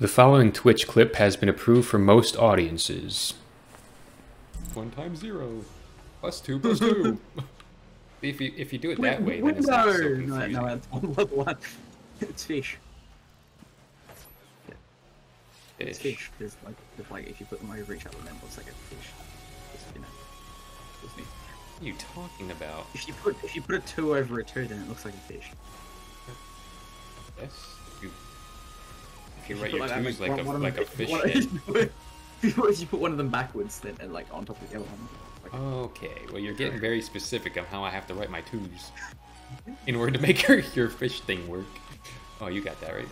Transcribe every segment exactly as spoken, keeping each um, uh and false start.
The following Twitch clip has been approved for most audiences. One times zero. Plus two plus two. If you, if you do it that way, then it's not so confusing. No, no, it's one plus one. It's fish. It's fish. There's like, there's like, if you put them over each other, then it looks like a fish. It's, you know, it's me. What are you talking about? If you put if you put a two over a two, then it looks like a fish. Yes. If you, if you write your twos like, like, like, like a fish head. If you put one of them backwards, then and like on top of the other one. Okay, well you're getting very specific on how I have to write my twos in order to make your, your fish thing work. Oh, you got that right.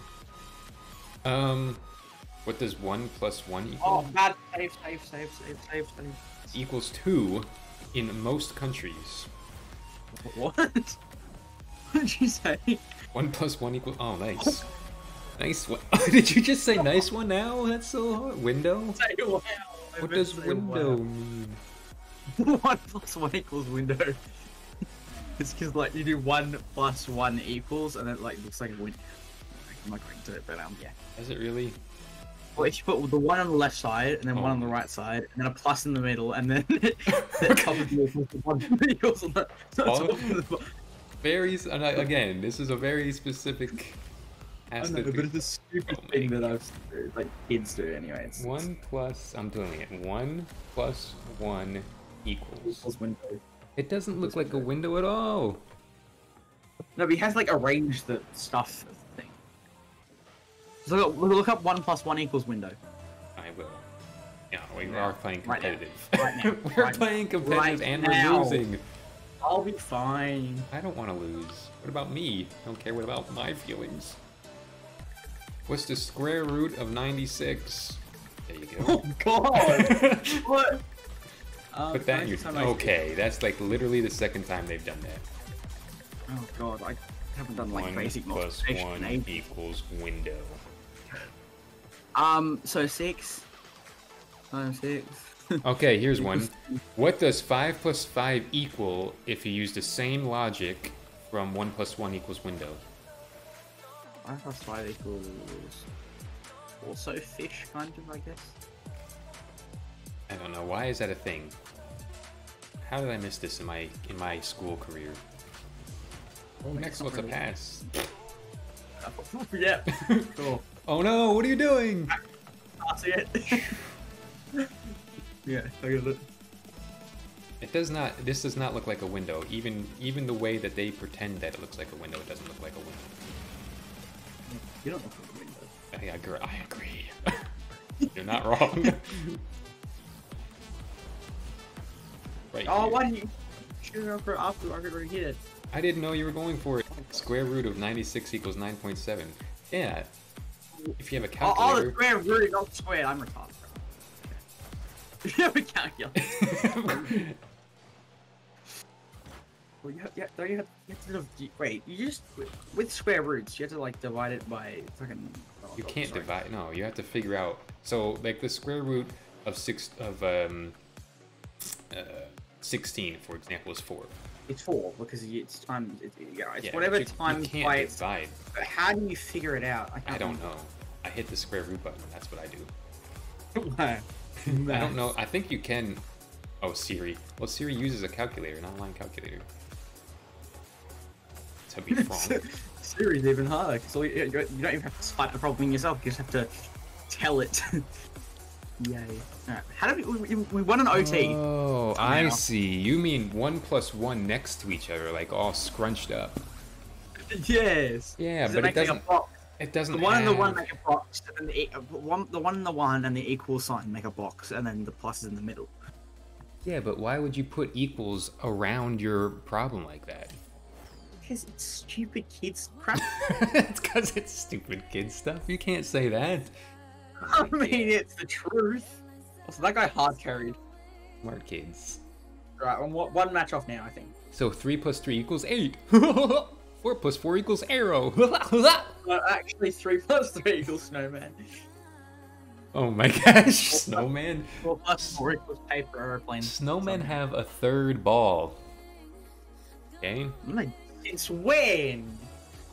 Um, what does one plus one equal? Oh, bad save, save, save, save, save, save. Equals two in most countries. What? What did you say? One plus one equals... Oh, nice. Nice one. Did you just say nice one now? That's so hard. Window? Say wow. What does window wow. mean? One plus one equals window. It's because like you do one plus one equals, and then like looks like a window. I'm not going to do it, but um, yeah. Is it really? Well, if you put the one on the left side, and then oh. one on the right side, and then a plus in the middle, and then it covers the one equals on the. So oh. the very and I, again, this is a very specific. I don't know, but it's a stupid oh thing that I've like kids do anyway. It's, one it's... plus I'm doing it. One plus one. Equals. Window. It doesn't look like a window at all. No, but he has like arranged the stuff thing. So look, look up one plus one equals window. I will. Yeah, we yeah. are playing competitive. Right now. Right now. We're right playing competitive right and now. We're losing. I'll be fine. I don't want to lose. What about me? I don't care what about my feelings. What's the square root of ninety-six? There you go. Oh god! What? Um, Put that in your okay, that's like literally the second time they've done that. Oh god, I haven't done like one basic multiplication. One plus one equals window. Um, so six. Five, six. Okay, here's one. What does five plus five equal if you use the same logic from one plus one equals window? Five plus five equals also fish, kind of, I guess. I don't know, why is that a thing? How did I miss this in my in my school career? Oh, next one's a pass. Yeah. Cool. Oh no, what are you doing? I'll see it. Yeah, I got it. It does not this does not look like a window. Even even the way that they pretend that it looks like a window, it doesn't look like a window. You don't look like a window. I agree I agree. You're not wrong. Right oh, here. Why did you shoot up for off the market or hit it? I didn't know you were going for it. Square root of ninety-six equals nine point seven. Yeah. If you have a calculator. All, all the square root is all squared. I'm retarded. If you have a calculator. Well, you have, yeah, don't you have, you have to do, wait, you just, with, with square roots, you have to like divide it by fucking. Oh, you oh, can't sorry. divide, no, you have to figure out. So, like the square root of six, of, um, uh, sixteen, for example, is four. It's four because it's times. It, yeah, it's yeah, whatever times by its. But how do you figure it out? I, I don't remember. know. I hit the square root button. That's what I do. No. I don't know. I think you can. Oh, Siri. Well, Siri uses a calculator, an online calculator. To be wrong. Siri's even harder. So you, you don't even have to spot the problem yourself. You just have to tell it. Yay. Alright, how do we, we, we won an O T. Oh, I see. You mean one plus one next to each other, like all scrunched up. Yes. Yeah, but it, it doesn't, it doesn't the one have... and the one make a box, and the, one, the one and the one and the equal sign make a box, and then the plus is in the middle. Yeah, but why would you put equals around your problem like that? Because it's stupid kids crap. It's because it's stupid kid stuff. You can't say that. I mean, it's the truth. Also, that guy hard carried. Smart kids. Right, one, one match off now, I think. So three plus three equals eight. Four plus four equals arrow. Well, actually, three plus three equals snowman. Oh my gosh, snowman. Four plus four equals paper airplane. Snowmen have a third ball. Okay. Like, since when?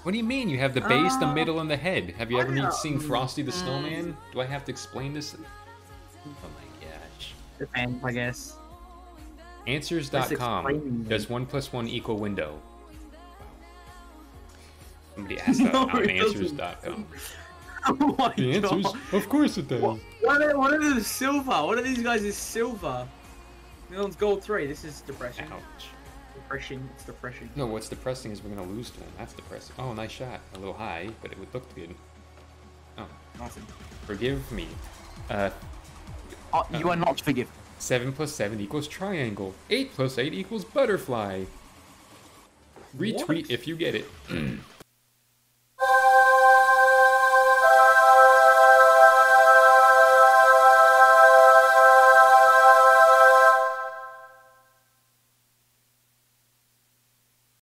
What do you mean? You have the base, uh, the middle, and the head. Have you ever seen Frosty the Snowman? Do I have to explain this? Oh my gosh. Depends, I guess. Answers dot com. Does one plus one equal window? Wow. Somebody asked that no, on Answers dot com. Oh my the answers? God. Of course it does. What, what, are, what are these silver? What are these guys is silver? This one's gold three. This is depression. Ouch. Depression. It's depression. No, what's depressing is we're going to lose to him. That's depressing. Oh, nice shot. A little high, but it would look good. Oh. Awesome. Forgive me. Uh, oh, you um, are not forgiven. seven plus seven equals triangle. eight plus eight equals butterfly. Retweet what? If you get it.